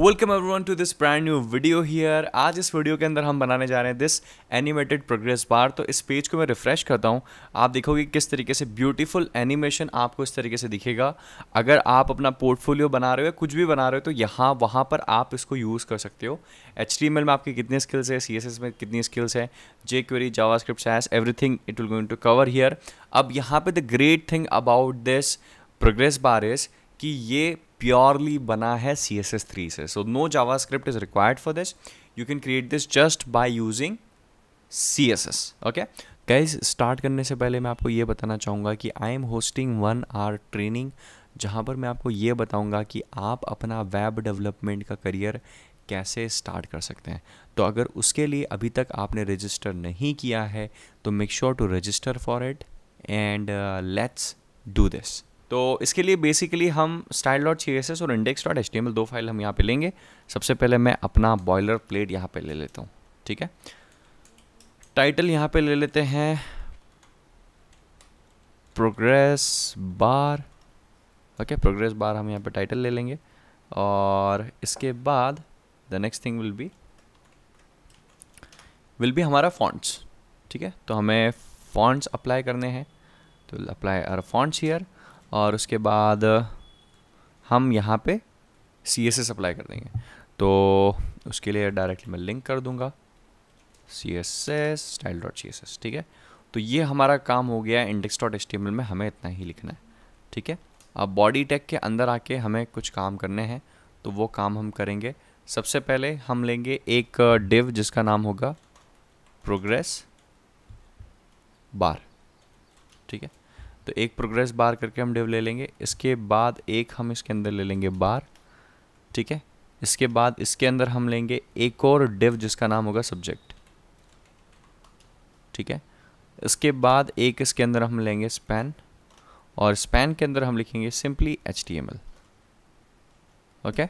Welcome everyone to this brand new video here. आज इस video के अंदर हम बनाने जा रहे हैं दिस एनिमेटेड प्रोग्रेस बार। तो इस पेज को मैं रिफ़्रेश करता हूं, आप देखोगे किस तरीके से ब्यूटीफुल एनिमेशन आपको इस तरीके से दिखेगा। अगर आप अपना पोर्टफोलियो बना रहे हो या कुछ भी बना रहे हो तो यहाँ वहाँ पर आप इसको यूज़ कर सकते हो। HTML में आपकी कितनी स्किल्स है, CSS में कितनी स्किल्स है, jQuery, JavaScript, SAS, everything it will going to cover here. अब यहाँ पर the great thing about this progress bar is कि ये प्योरली बना है CSS 3 से। So no JavaScript is required for this, you can create this just by using CSS। Okay guys, start करने से पहले मैं आपको ये बताना चाहूँगा कि I am hosting 1 hour training, जहाँ पर मैं आपको ये बताऊँगा कि आप अपना वेब डेवलपमेंट का करियर कैसे स्टार्ट कर सकते हैं। तो अगर उसके लिए अभी तक आपने रजिस्टर नहीं किया है तो make sure to register for it and let's do this. तो इसके लिए बेसिकली हम style.css और index.html 2 फाइल हम यहाँ पे लेंगे। सबसे पहले मैं अपना बॉयलर प्लेट यहाँ पे ले लेता हूँ, ठीक है। टाइटल यहाँ पे ले लेते हैं progress bar. Okay progress bar हम यहाँ पे टाइटल ले लेंगे और इसके बाद the next thing will be हमारा फॉन्ट्स, ठीक है। तो हमें फॉन्ट्स अप्लाई करने हैं, तो अप्लाई आवर फॉन्ट्स हियर और उसके बाद हम यहाँ पे CSS अप्लाई कर देंगे। तो उसके लिए डायरेक्टली मैं लिंक कर दूँगा CSS style.css, ठीक है। तो ये हमारा काम हो गया है, index.html में हमें इतना ही लिखना है, ठीक है। अब बॉडी टैग के अंदर आके हमें कुछ काम करने हैं, तो वो काम हम करेंगे। सबसे पहले हम लेंगे एक डिव जिसका नाम होगा प्रोग्रेस बार, ठीक है। तो एक प्रोग्रेस बार करके हम डिव ले लेंगे, इसके बाद एक हम इसके अंदर ले लेंगे बार, ठीक है। इसके बाद इसके अंदर हम लेंगे एक और डिव जिसका नाम होगा सब्जेक्ट, ठीक है। इसके बाद एक इसके अंदर हम लेंगे स्पैन और स्पैन के अंदर हम लिखेंगे सिंपली HTML, ओके।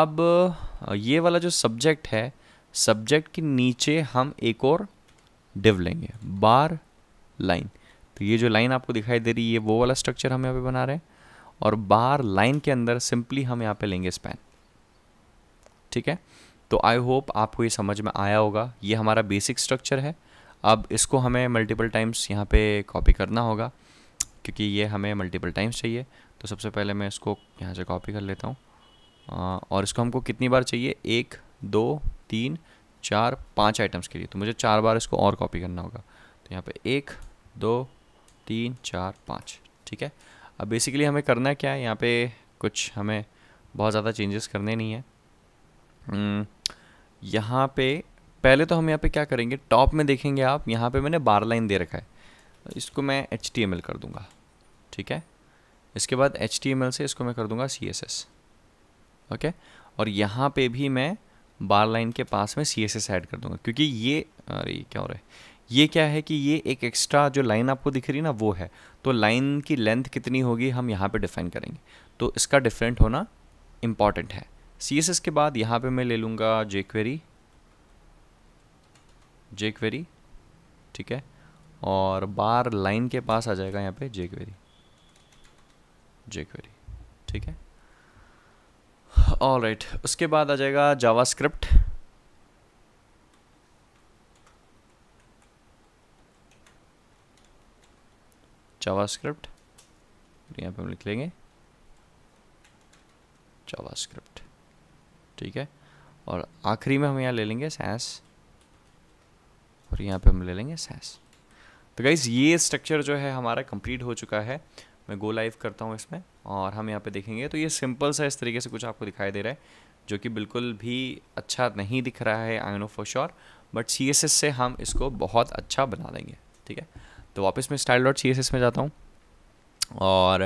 अब ये वाला जो सब्जेक्ट है, सब्जेक्ट के नीचे हम एक और डिव लेंगे बार लाइन। तो ये जो लाइन आपको दिखाई दे रही है वो वाला स्ट्रक्चर हम यहाँ पे बना रहे हैं और बार लाइन के अंदर सिंपली हम यहाँ पे लेंगे स्पैन, ठीक है। तो आई होप आपको ये समझ में आया होगा, ये हमारा बेसिक स्ट्रक्चर है। अब इसको हमें मल्टीपल टाइम्स यहाँ पे कॉपी करना होगा क्योंकि ये हमें मल्टीपल टाइम्स चाहिए। तो सबसे पहले मैं इसको यहाँ से कॉपी कर लेता हूँ और इसको हमको कितनी बार चाहिए, 1 2 3 4 5 आइटम्स के लिए। तो मुझे 4 बार इसको और कॉपी करना होगा। तो यहाँ पर 1 2 3 4 5, ठीक है। अब बेसिकली हमें करना क्या है, यहाँ पे कुछ हमें बहुत ज़्यादा चेंजेस करने नहीं है। यहाँ पे पहले तो हम यहाँ पे क्या करेंगे, टॉप में देखेंगे आप यहाँ पे मैंने बार लाइन दे रखा है, इसको मैं HTML कर दूँगा, ठीक है। इसके बाद HTML से इसको मैं कर दूँगा CSS, ओके। और यहाँ पे भी मैं बार लाइन के पास में CSS ऐड कर दूँगा क्योंकि ये क्या हो रहा है, ये क्या है कि ये एक एक्स्ट्रा जो लाइन आपको दिख रही है ना वो है। तो लाइन की लेंथ कितनी होगी हम यहाँ पे डिफाइन करेंगे, तो इसका डिफरेंट होना इम्पॉर्टेंट है। CSS के बाद यहाँ पे मैं ले लूँगा jQuery, ठीक है। और बार लाइन के पास आ जाएगा यहाँ पे jQuery, ठीक है। ऑलराइट, उसके बाद आ जाएगा जावास्क्रिप्ट, यहाँ पे हम लिख लेंगे जावास्क्रिप्ट, ठीक है। और आखिरी में हम यहाँ ले लेंगे SAS और यहाँ पे हम ले लेंगे SAS। तो गाइज़ ये स्ट्रक्चर जो है हमारा कंप्लीट हो चुका है। मैं गो लाइव करता हूँ इसमें और हम यहाँ पे देखेंगे तो ये सिंपल सा इस तरीके से कुछ आपको दिखाई दे रहा है जो कि बिल्कुल भी अच्छा नहीं दिख रहा है, I know for sure, but CSS से हम इसको बहुत अच्छा बना देंगे, ठीक है। तो वापस मैं style.css में जाता हूँ और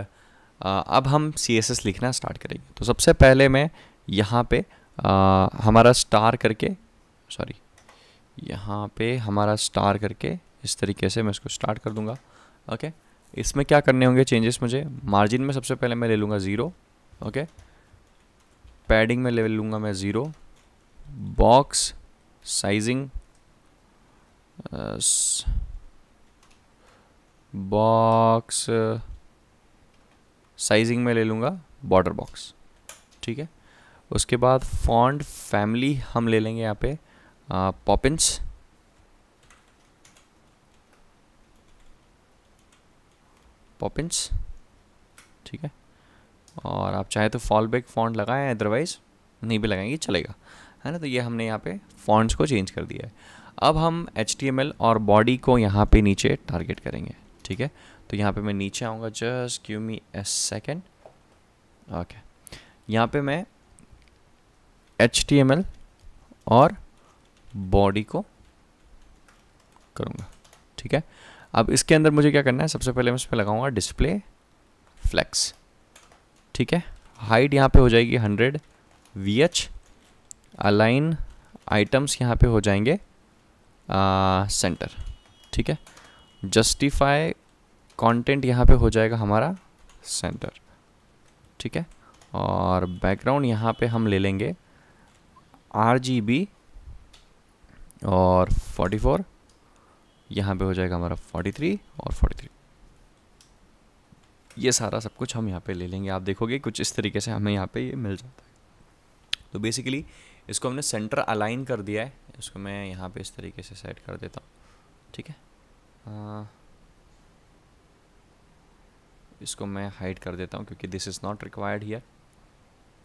अब हम CSS लिखना स्टार्ट करेंगे। तो सबसे पहले मैं यहाँ पे हमारा स्टार करके इस तरीके से मैं इसको स्टार्ट कर दूँगा, ओके। इसमें क्या करने होंगे चेंजेस मुझे, मार्जिन में सबसे पहले मैं ले लूँगा 0, ओके। पैडिंग में ले लूँगा मैं 0, बॉक्स साइजिंग में ले लूँगा बॉर्डर बॉक्स, ठीक है। उसके बाद फॉन्ट फैमिली हम ले लेंगे यहाँ पे पॉपिंस। पॉपिंस ठीक है, और आप चाहे तो फॉलबैक फॉन्ट लगाएं, अदरवाइज नहीं भी लगाएंगे चलेगा, है ना। तो ये हमने यहाँ पे फॉन्ट्स को चेंज कर दिया है। अब हम HTML और बॉडी को यहाँ पे नीचे टारगेट करेंगे, ठीक है। तो यहाँ पे मैं नीचे आऊँगा, just give me a second. Okay, यहाँ पे मैं HTML और बॉडी को करूँगा, ठीक है। अब इसके अंदर मुझे क्या करना है, सबसे पहले मैं इस पर लगाऊँगा डिस्प्ले फ्लैक्स, ठीक है। हाइट यहाँ पे हो जाएगी 100 VH, अलाइन आइटम्स यहाँ पे हो जाएंगे सेंटर, ठीक है। जस्टिफाई कंटेंट यहाँ पे हो जाएगा हमारा सेंटर, ठीक है। और बैकग्राउंड यहाँ पे हम ले लेंगे RGB और 44, यहाँ पे हो जाएगा हमारा 43 और 43। ये सारा सब कुछ हम यहाँ पे ले लेंगे। आप देखोगे कुछ इस तरीके से हमें यहाँ पे ये मिल जाता है। तो बेसिकली इसको हमने सेंटर अलाइन कर दिया है, इसको मैं यहाँ पे इस तरीके से सेट कर देता हूँ, ठीक है। इसको मैं हाइड कर देता हूँ क्योंकि this is not required here.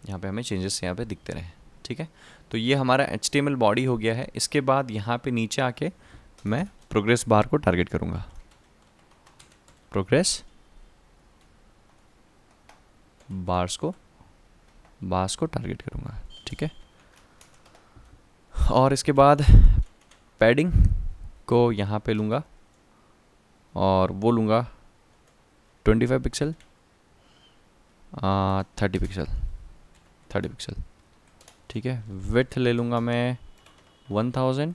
यहाँ पे हमें चेंजेस यहाँ पे दिखते रहे, ठीक है। तो ये हमारा HTML बॉडी हो गया है। इसके बाद यहाँ पे नीचे आके मैं प्रोग्रेस बार को टारगेट करूँगा, प्रोग्रेस बार्स को टारगेट करूँगा, ठीक है। और इसके बाद पैडिंग को यहाँ पे लूँगा और वो लूँगा 25 पिक्सल 30 पिक्सल, ठीक है। विड्थ ले लूँगा मैं 1000।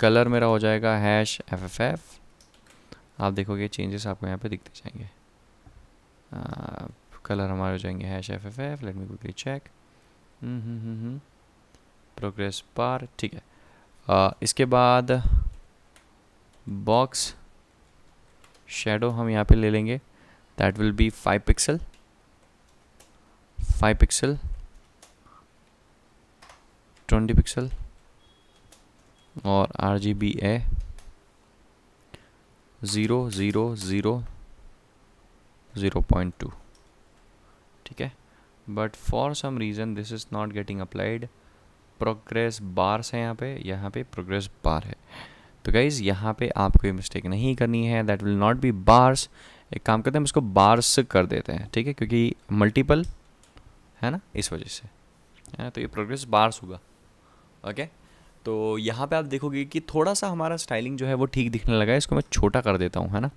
कलर मेरा हो जाएगा #FFF। आप देखोगे चेंजेस आपको यहाँ पे दिखते जाएंगे। कलर हमारे हो जाएंगे #FFF। Let me quickly check. Progress bar, ठीक है। इसके बाद बॉक्स शेडो हम यहाँ पे ले लेंगे, that will be 5 pixel 20 pixel और RGB है 0.2, ठीक है। But for some reason this is not getting applied. Progress bars है यहाँ पे प्रोग्रेस बार है। तो गाइज़ यहाँ पे आपको ये मिस्टेक नहीं करनी है, that will not be bars. एक काम करते हैं, हम इसको बार्स कर देते हैं, ठीक है, क्योंकि मल्टीपल है ना, इस वजह से है ना। तो ये प्रोग्रेस बार्स होगा, ओके। तो यहाँ पे आप देखोगे कि थोड़ा सा हमारा स्टाइलिंग जो है वो ठीक दिखने लगा है। इसको मैं छोटा कर देता हूँ, है ना।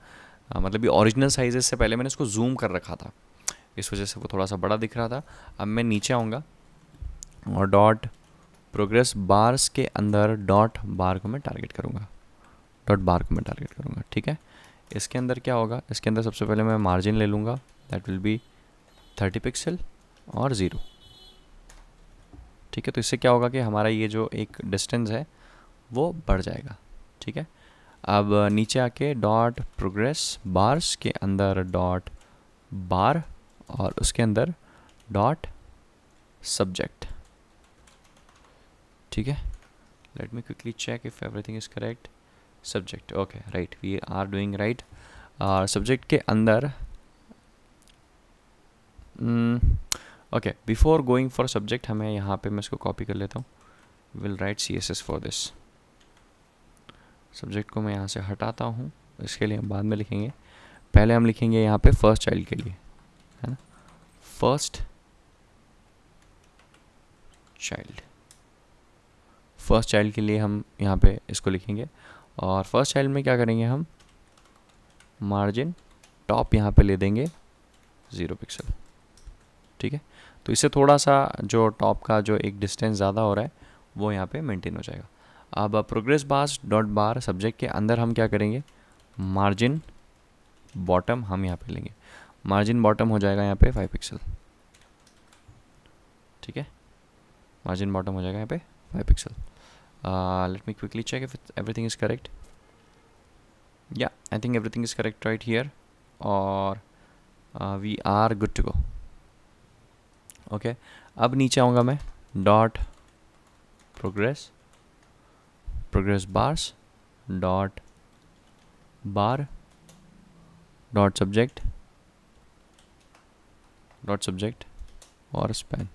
मतलब ये ओरिजिनल साइजेस से पहले मैंने इसको जूम कर रखा था, इस वजह से वो थोड़ा सा बड़ा दिख रहा था। अब मैं नीचे आऊँगा और डॉट प्रोग्रेस बार्स के अंदर डॉट बार को मैं टारगेट करूँगा, ठीक है। इसके अंदर क्या होगा, इसके अंदर सबसे पहले मैं मार्जिन ले लूँगा, दैट विल बी 30 पिक्सल और 0, ठीक है। तो इससे क्या होगा कि हमारा ये जो एक डिस्टेंस है वो बढ़ जाएगा, ठीक है। अब नीचे आके डॉट प्रोग्रेस बार्स के अंदर डॉट बार और उसके अंदर डॉट सब्जेक्ट, ठीक है। Let me quickly check if everything is correct. Subject, okay, right, we are doing right. और सब्जेक्ट के अंदर okay, before going for subject हमें यहाँ पे, मैं इसको कॉपी कर लेता हूँ, will write CSS for this. Subject को मैं यहाँ से हटाता हूँ, इसके लिए हम बाद में लिखेंगे। पहले हम लिखेंगे यहाँ पे फर्स्ट चाइल्ड के लिए, है ना, फर्स्ट चाइल्ड के लिए हम यहाँ पे इसको लिखेंगे। और फर्स्ट चाइल्ड में क्या करेंगे, हम मार्जिन टॉप यहाँ पे ले देंगे 0 पिक्सल, ठीक है। तो इससे थोड़ा सा जो टॉप का जो एक डिस्टेंस ज़्यादा हो रहा है वो यहाँ पे मेंटेन हो जाएगा। अब progress bars dot bar subject के अंदर हम क्या करेंगे, मार्जिन बॉटम हम यहाँ पे लेंगे, मार्जिन बॉटम हो जाएगा यहाँ पे 5 पिक्सल, ठीक है। मार्जिन बॉटम हो जाएगा यहाँ पे 5 pixel. Let me quickly check if everything is correct. Yeah, I think everything is correct right here, or we are good to go. Okay. अब नीचे आऊँगा मैं, dot progress, progress bars, dot bar, dot subject, dot subject और span.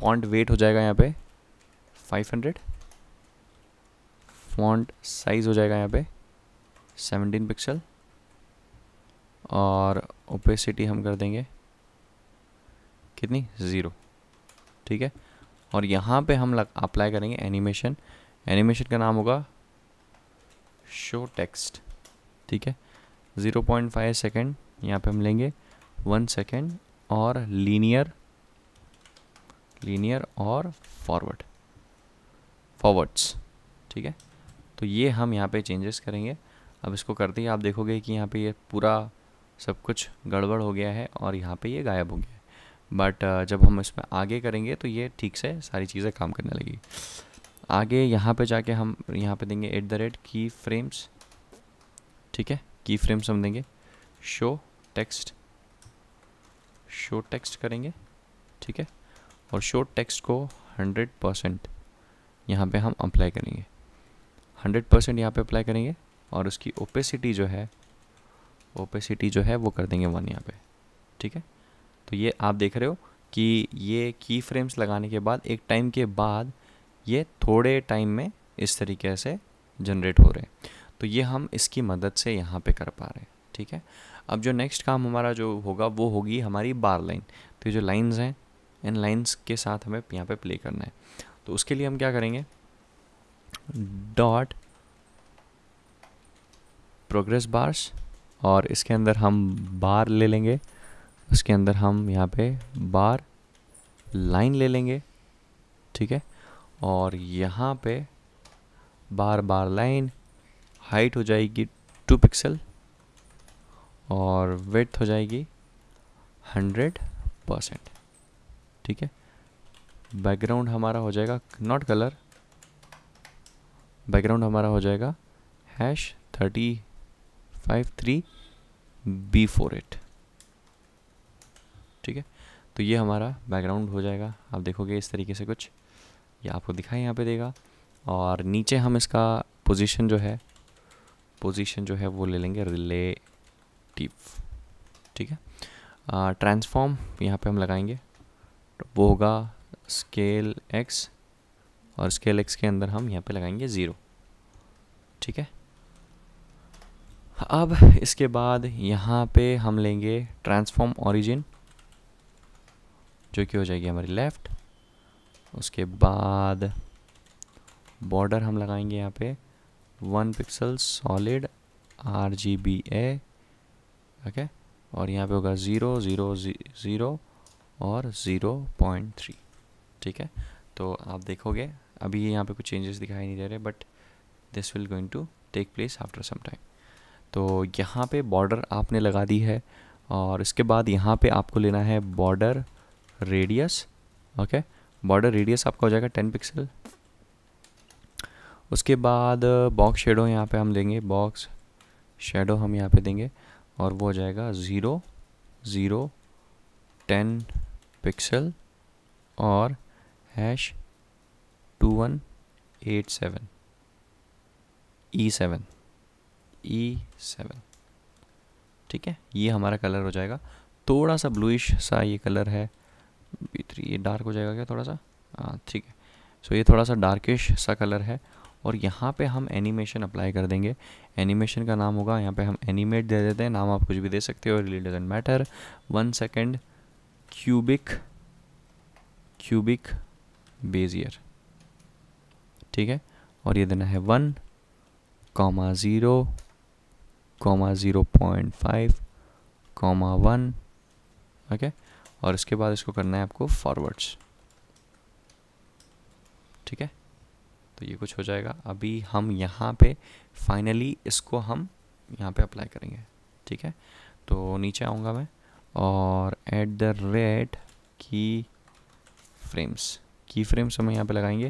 Font weight हो जाएगा यहाँ पे 500, font size हो जाएगा यहाँ पे 17 पिक्सल और ओपेसिटी हम कर देंगे कितनी, 0। ठीक है, और यहाँ पे हम अप्लाई करेंगे एनिमेशन। एनिमेशन का नाम होगा शो टेक्स्ट। ठीक है, 0.5 सेकेंड यहाँ पे हम लेंगे, 1 सेकेंड और लीनियर, लीनियर और फॉरवर्ड, फॉरवर्ड्स। ठीक है, तो ये हम यहाँ पे चेंजेस करेंगे। अब इसको करते ही आप देखोगे कि यहाँ पे ये पूरा सब कुछ गड़बड़ हो गया है और यहाँ पे ये गायब हो गया है, बट जब हम इसमें आगे करेंगे तो ये ठीक से सारी चीज़ें काम करने लगेगी। आगे यहाँ पे जाके हम यहाँ पे देंगे @ की फ्रेम्स। ठीक है, की फ्रेम्स हम देंगे शो टेक्स्ट, शो टेक्स्ट करेंगे। ठीक है, और शो टेक्स्ट को 100% यहाँ पे हम अप्लाई करेंगे, 100% यहाँ पे अप्लाई करेंगे और उसकी ओपेसिटी जो है, ओपेसिटी जो है वो कर देंगे 1 यहाँ पे। ठीक है, तो ये आप देख रहे हो कि ये की फ्रेम्स लगाने के बाद एक टाइम के बाद ये थोड़े टाइम में इस तरीके से जनरेट हो रहे हैं, तो ये हम इसकी मदद से यहाँ पे कर पा रहे हैं। ठीक है, अब जो नेक्स्ट काम हमारा जो होगा वो होगी हमारी बार लाइन। तो जो लाइंस हैं, इन लाइंस के साथ हमें यहाँ पे प्ले करना है, तो उसके लिए हम क्या करेंगे, डॉट प्रोग्रेस बार्स और इसके अंदर हम बार ले लेंगे, उसके अंदर हम यहाँ पे बार लाइन ले लेंगे। ठीक है, और यहाँ पे बार लाइन हाइट हो जाएगी 2 पिक्सल और विड्थ हो जाएगी 100%। ठीक है, बैकग्राउंड हमारा हो जाएगा नॉट कलर, बैकग्राउंड हमारा हो जाएगा #35(3)B48। ठीक है, तो ये हमारा बैकग्राउंड हो जाएगा। आप देखोगे इस तरीके से कुछ ये आपको दिखाई यहाँ पे देगा, और नीचे हम इसका पोजीशन जो है, पोजीशन जो है वो ले लेंगे रिलेटिव। ठीक है, ट्रांसफॉर्म यहाँ पे हम लगाएंगे, वो होगा स्केल x और स्केल x के अंदर हम यहाँ पे लगाएंगे 0। ठीक है, अब इसके बाद यहाँ पे हम लेंगे ट्रांसफॉर्म ओरिजिन, जो कि हो जाएगी हमारी लेफ़्ट। उसके बाद बॉर्डर हम लगाएंगे यहाँ पे 1 पिक्सल सॉलिड RGBA। ओके, और यहाँ पे होगा 0 0 0 और 0.3। ठीक है, तो आप देखोगे अभी यहाँ पे कुछ चेंजेस दिखाई नहीं दे रहे, but this will going to take place after some time. तो यहाँ पे बॉर्डर आपने लगा दी है, और इसके बाद यहाँ पे आपको लेना है border radius. Okay, border radius आपका हो जाएगा 10 पिक्सल। उसके बाद बॉक्स शेडो यहाँ पे हम लेंगे, बॉक्स शेडो हम यहाँ पे देंगे और वो हो जाएगा 0 0 10 पिक्सल और #2187 E7। ठीक है, ये हमारा कलर हो जाएगा, थोड़ा सा ब्लूइश सा ये कलर है B3। ये डार्क हो जाएगा क्या थोड़ा सा? हाँ ठीक है, सो ये थोड़ा सा डार्किश सा कलर है, और यहाँ पे हम एनिमेशन अप्लाई कर देंगे। एनिमेशन का नाम होगा, यहाँ पे हम एनिमेट दे देते हैं, नाम आप कुछ भी दे सकते हो, really doesn't matter. 1 second cubic bezier. ठीक है, और ये देना है 1, 0, 0.5, 1। ओके, और इसके बाद इसको करना है आपको फॉरवर्ड्स। ठीक है, तो ये कुछ हो जाएगा। अभी हम यहाँ पे फाइनली इसको हम यहाँ पे अप्लाई करेंगे। ठीक है, तो नीचे आऊँगा मैं और @ की फ्रेम्स, की फ्रेम्स हम यहाँ पे लगाएंगे,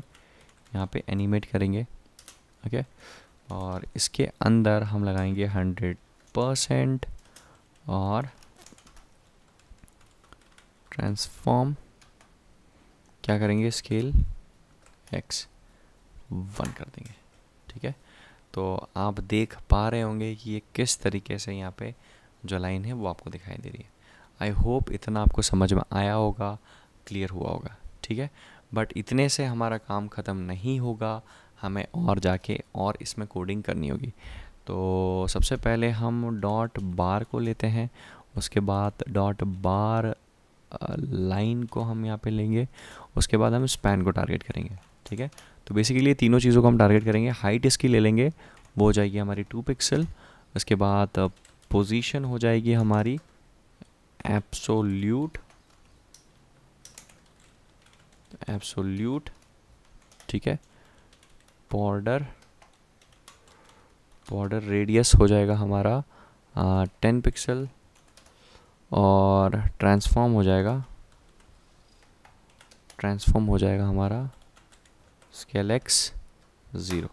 यहाँ पे एनिमेट करेंगे। ओके, और इसके अंदर हम लगाएंगे 100% और ट्रांसफॉर्म क्या करेंगे, स्केल x1 कर देंगे। ठीक है, तो आप देख पा रहे होंगे कि ये किस तरीके से यहाँ पे जो लाइन है वो आपको दिखाई दे रही है। आई होप इतना आपको समझ में आया होगा, क्लियर हुआ होगा। ठीक है, बट इतने से हमारा काम ख़त्म नहीं होगा, हमें और जाके और इसमें कोडिंग करनी होगी। तो सबसे पहले हम डॉट बार को लेते हैं, उसके बाद डॉट बार लाइन को हम यहाँ पे लेंगे, उसके बाद हम स्पैन को टारगेट करेंगे। ठीक है, तो बेसिकली तीनों चीज़ों को हम टारगेट करेंगे। हाइट इसकी ले लेंगे, वो हो जाएगी हमारी 2 पिक्सल। उसके बाद पोजीशन हो जाएगी हमारी एब्सोल्यूट। ठीक है, बॉर्डर रेडियस हो जाएगा हमारा 10 पिक्सल और ट्रांसफॉर्म हो जाएगा हमारा स्केल x 0।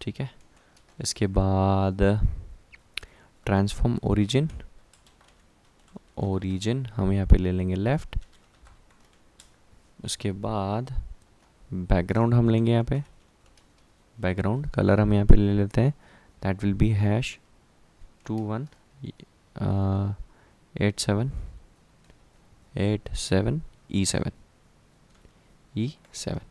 ठीक है, इसके बाद ट्रांसफॉर्म ओरिजिन हम यहाँ पे ले लेंगे लेफ़्ट। उसके बाद बैकग्राउंड हम लेंगे, यहाँ पे बैकग्राउंड कलर हम यहाँ पे ले लेते हैं, दैट विल बी #2187E7।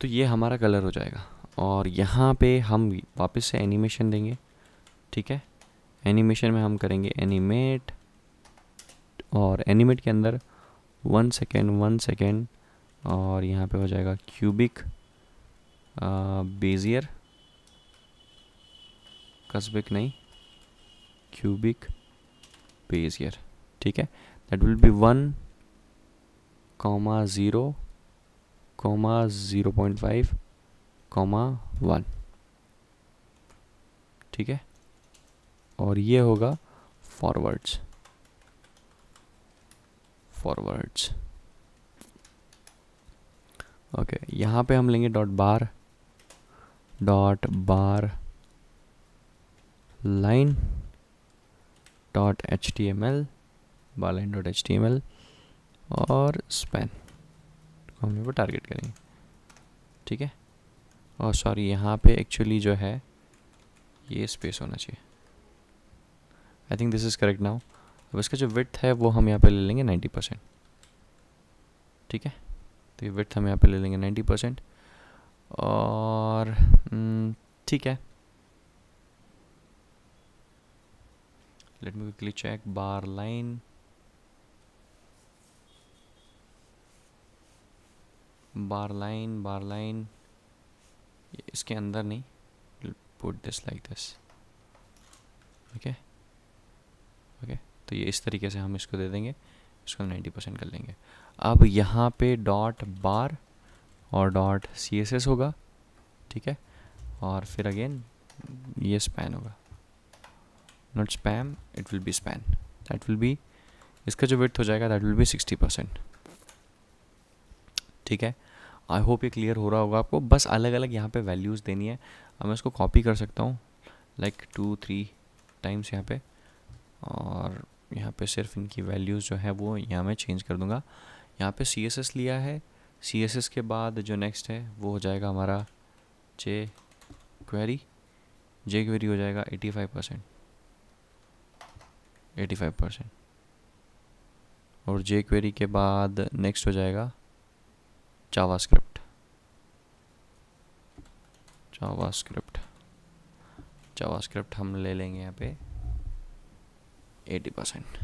तो ये हमारा कलर हो जाएगा और यहाँ पे हम वापस से एनिमेशन देंगे। ठीक है, एनिमेशन में हम करेंगे एनिमेट, और एनिमेट के अंदर 1 सेकेंड और यहाँ पे हो जाएगा क्यूबिक बेजियर, कसबिक नहीं, क्यूबिक बेजियर। ठीक है, दैट विल बी 1,0,0.5,1। ठीक है, और ये होगा फॉरवर्ड्स। ओके, यहाँ पे हम लेंगे dot bar line .html bar line .html और स्पैन को हम लोग टारगेट करेंगे। ठीक है, और सॉरी यहाँ पे एक्चुअली जो है ये स्पेस होना चाहिए, I think this is correct now. अब इसका जो विड्थ है वो हम यहाँ पे ले लेंगे 90%। ठीक है, तो ये विड्थ हम यहाँ पे ले लेंगे 90% और ठीक है, let me quickly check bar line. Bar line इसके अंदर नहीं, will put this like this. Okay, तो ये इस तरीके से हम इसको दे देंगे, इसको 90% कर लेंगे। अब यहाँ पे डॉट बार और डॉट CSS होगा। ठीक है, और फिर अगेन ये स्पैन होगा, not spam, it will be span. That will be, इसका जो विड्थ हो जाएगा दैट विल बी 60%। ठीक है, आई होप ये क्लियर हो रहा होगा आपको। बस अलग अलग यहाँ पे वैल्यूज़ देनी है। अब मैं इसको कॉपी कर सकता हूँ लाइक 2-3 टाइम्स यहाँ पे, और यहाँ पे सिर्फ इनकी वैल्यूज़ जो है वो यहाँ मैं चेंज कर दूँगा। यहाँ पे CSS लिया है, CSS के बाद जो नेक्स्ट है वो हो जाएगा हमारा jQuery हो जाएगा 85% और jQuery के बाद नेक्स्ट हो जाएगा जावास्क्रिप्ट हम ले लेंगे यहाँ पे 80%,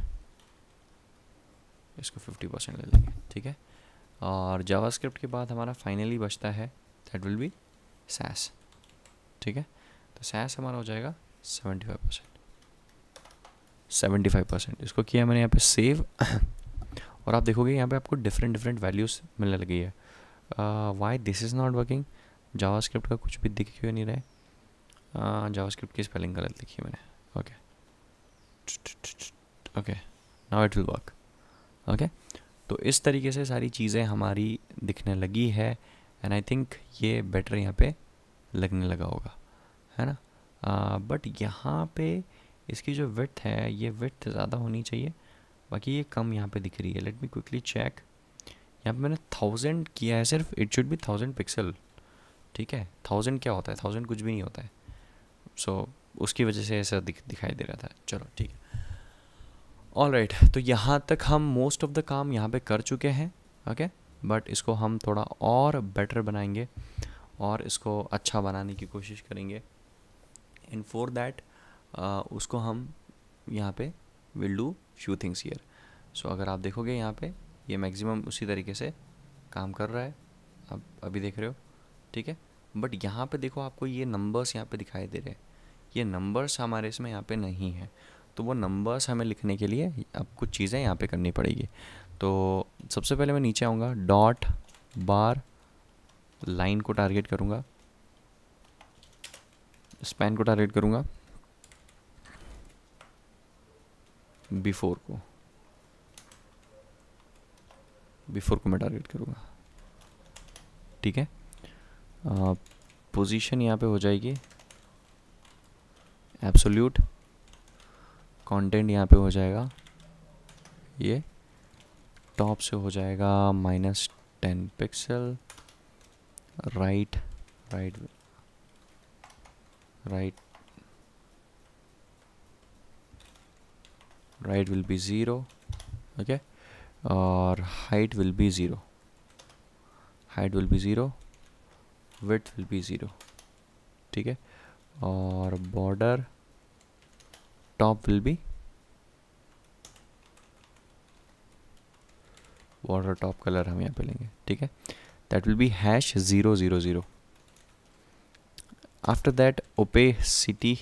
इसको 50% ले लेंगे। ठीक है, और जावास्क्रिप्ट के बाद हमारा फाइनली बचता है दैट विल बी सैस। ठीक है, तो सैस हमारा हो जाएगा 75%। इसको किया मैंने यहाँ पे सेव और आप देखोगे यहाँ पे आपको डिफरेंट वैल्यूज़ मिलने लगी है। Why this is not working, JavaScript का कुछ भी दिख क्यों नहीं रहा है? जावास्क्रिप्ट की स्पेलिंग गलत लिखी है मैंने। Okay, now it will work. Okay, तो इस तरीके से सारी चीज़ें हमारी दिखने लगी है, एंड आई थिंक ये बेटर यहाँ पे लगने लगा होगा, है ना? बट यहाँ पे इसकी जो विड्थ है ये विड्थ ज़्यादा होनी चाहिए, बाकी ये कम यहाँ पे दिख रही है। लेट मी क्विकली चेक, यहाँ पे मैंने 1000 किया है सिर्फ, इट शुड बी 1000 पिक्सल। ठीक है, 1000 क्या होता है, 1000 कुछ भी नहीं होता है। सो उसकी वजह से ऐसा दिखाई दे रहा था। चलो ठीक है, ऑल राइट। तो यहाँ तक हम मोस्ट ऑफ द काम यहाँ पे कर चुके हैं, ओके। बट इसको हम थोड़ा और बेटर बनाएंगे और इसको अच्छा बनाने की कोशिश करेंगे। एंड फॉर दैट उसको हम यहाँ पे will do few things here. So अगर आप देखोगे यहाँ पे ये मैक्सिमम उसी तरीके से काम कर रहा है, आप अभी देख रहे हो, ठीक है। बट यहाँ पे देखो, आपको ये नंबर्स यहाँ पे दिखाई दे रहे हैं, ये नंबर्स हमारे इसमें यहाँ पे नहीं है। तो वो नंबर्स हमें लिखने के लिए अब कुछ चीज़ें यहाँ पे करनी पड़ेगी। तो सबसे पहले मैं नीचे आऊँगा, डॉट बार लाइन को टारगेट करूँगा, स्पैन को टारगेट करूँगा, बिफोर को मैं टारगेट करूँगा, ठीक है। पोजीशन यहाँ पे हो जाएगी एब्सोल्यूट, कंटेंट यहाँ पे हो जाएगा ये, टॉप से हो जाएगा -10 pixel, right will be 0, okay. और height will be 0, width will be 0, ठीक है। और बॉर्डर टॉप कलर हम यहाँ पे लेंगे, ठीक है। That will be #000। After that opacity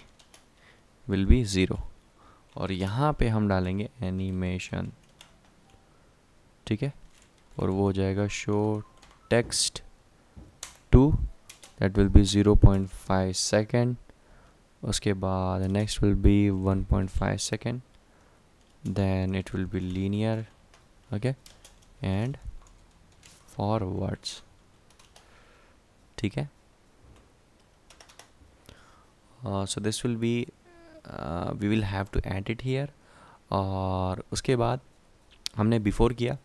will be 0 और यहाँ पे हम डालेंगे एनिमेशन, ठीक है। और वो हो जाएगा show text two, that will be 0.5 second. उसके बाद next will be 1.5 second, then it will be linear, okay, and forwards, ठीक है। So this will be we will have to add it here. और उसके बाद हमने बिफोर किया,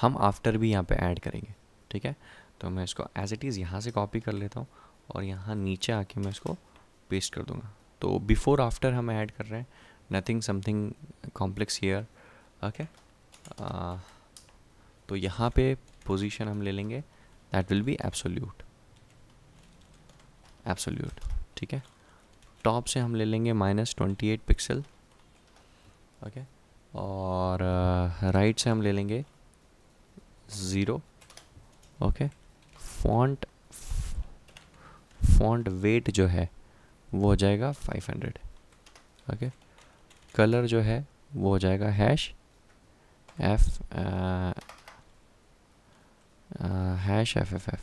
हम आफ्टर भी यहाँ पे ऐड करेंगे, ठीक है। तो मैं इसको एज इट इज़ यहाँ से कॉपी कर लेता हूँ और यहाँ नीचे आके मैं इसको पेस्ट कर दूँगा। तो बिफोर आफ्टर हम ऐड कर रहे हैं, nothing something complex here, okay. तो यहाँ पे पोजीशन हम ले लेंगे, दैट विल बी एब्सोल्यूट, ठीक है। टॉप से हम ले लेंगे -28 पिक्सल, ओके। और राइट से हम ले लेंगे 0, ओके। फॉन्ट वेट जो है वो हो जाएगा 500, ओके। कलर जो है वो हो जाएगा #FFF,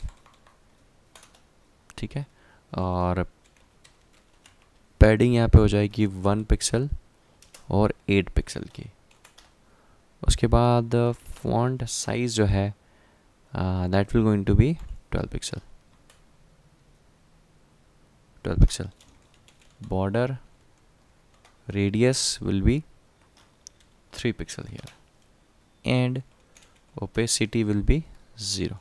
ठीक है। और पैडिंग यहाँ पे हो जाएगी 1 पिक्सल और 8 पिक्सल की। उसके बाद फॉन्ट साइज़ जो है that will going to be 12 pixel. Border radius will be 3 pixel here and opacity will be 0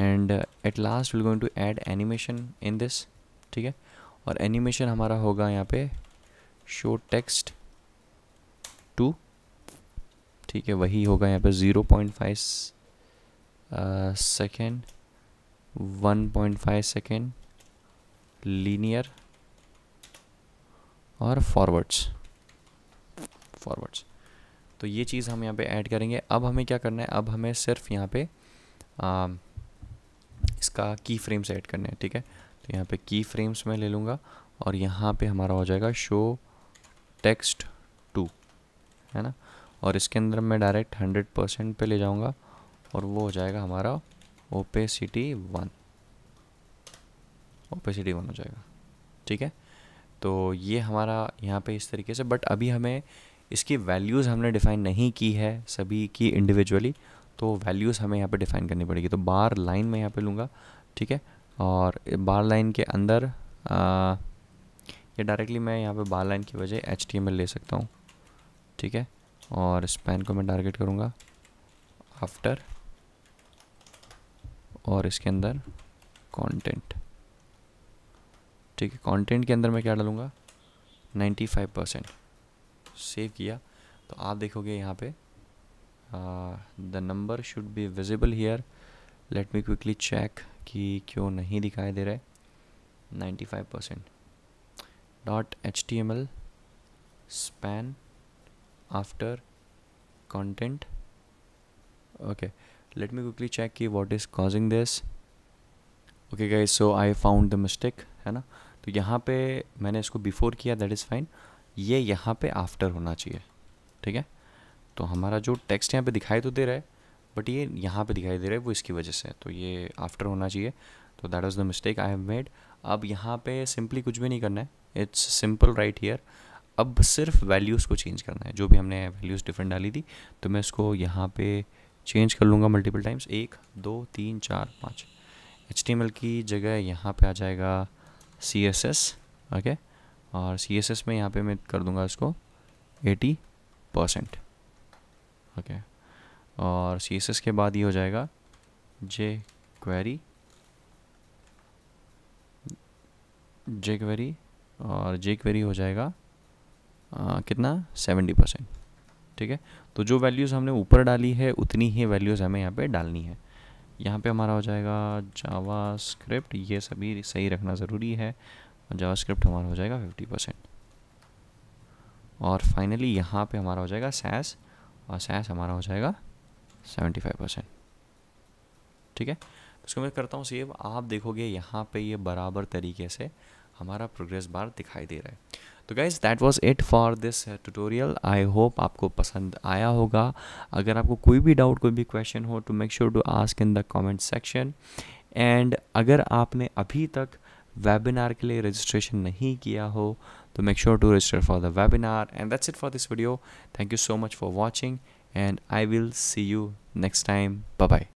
and at last we're going to add animation in this, ठीक है। और animation हमारा होगा यहाँ पे show text to, ठीक है, वही होगा यहाँ पे 0.5 सेकेंड, 1.5 सेकेंड, लीनियर और फॉरवर्ड्स। तो ये चीज़ हम यहाँ पे ऐड करेंगे। अब हमें क्या करना है, अब हमें सिर्फ यहाँ पे इसका की फ्रेम्स ऐड करना है, ठीक है। तो यहाँ पे की फ्रेम्स मैं ले लूँगा और यहाँ पे हमारा हो जाएगा शो टेक्स्ट टू, है ना। और इसके अंदर मैं डायरेक्ट 100% पे ले जाऊँगा और वो हो जाएगा हमारा ओपेसिटी 1 हो जाएगा, ठीक है। तो ये हमारा यहाँ पे इस तरीके से। बट अभी हमें इसकी वैल्यूज़ हमने डिफ़ाइन नहीं की है सभी की इंडिविजुअली, तो वैल्यूज़ हमें यहाँ पे डिफ़ाइन करनी पड़ेगी। तो बार लाइन में यहाँ पे लूँगा, ठीक है। और बार लाइन के अंदर या डायरेक्टली मैं यहाँ पे बार लाइन की वजह HTML ले सकता हूँ, ठीक है, और स्पैन को मैं टारगेट करूँगा आफ्टर, और इसके अंदर कंटेंट, ठीक है, कंटेंट के अंदर मैं क्या डालूँगा 95%। सेव किया तो आप देखोगे यहाँ पे the number should be visible here, let me quickly check कि क्यों नहीं दिखाई दे रहा है 95%। .html span after content, okay, let me quickly check कि what is causing this। okay guys, so I found the mistake, है ना। तो यहाँ पे मैंने इसको before किया, that is fine, ये यहाँ पे after होना चाहिए, ठीक है। तो हमारा जो text यहाँ पे दिखाई तो दे रहा है, बट ये यहाँ पे दिखाई दे रहा है वो इसकी वजह से, तो ये after होना चाहिए। तो that was the mistake I have made। अब यहाँ पे सिंपली कुछ भी नहीं करना है, इट्स सिंपल राइट हियर। अब सिर्फ वैल्यूज़ को चेंज करना है, जो भी हमने वैल्यूज़ डिफरेंट डाली थी, तो मैं इसको यहाँ पे चेंज कर लूँगा मल्टीपल टाइम्स, 1 2 3 4 5। HTML की जगह यहाँ पे आ जाएगा CSS, ओके, और CSS में यहाँ पे मैं कर दूँगा इसको 80%, ओके, और CSS के बाद ये हो जाएगा jQuery, और jQuery हो जाएगा कितना 70%, ठीक है। तो जो वैल्यूज़ हमने ऊपर डाली है उतनी ही वैल्यूज़ हमें यहाँ पे डालनी है। यहाँ पे हमारा हो जाएगा जावास्क्रिप्ट, ये सभी सही रखना ज़रूरी है, और जावास्क्रिप्ट हमारा हो जाएगा 50%। और फाइनली यहाँ पे हमारा हो जाएगा SASS, और SASS हमारा हो जाएगा 75%, ठीक है। इसको मैं करता हूँ सेव, आप देखोगे यहाँ पे ये बराबर तरीके से हमारा प्रोग्रेस बार दिखाई दे रहा है। तो guys that was it for this tutorial, I hope आपको पसंद आया होगा। अगर आपको कोई भी डाउट, कोई भी क्वेश्चन हो, तो make sure to ask in the comment section. And अगर आपने अभी तक वेबिनार के लिए रजिस्ट्रेशन नहीं किया हो, तो make sure to register for the webinar. And that's it for this video, thank you so much for watching, and I will see you next time, bye bye.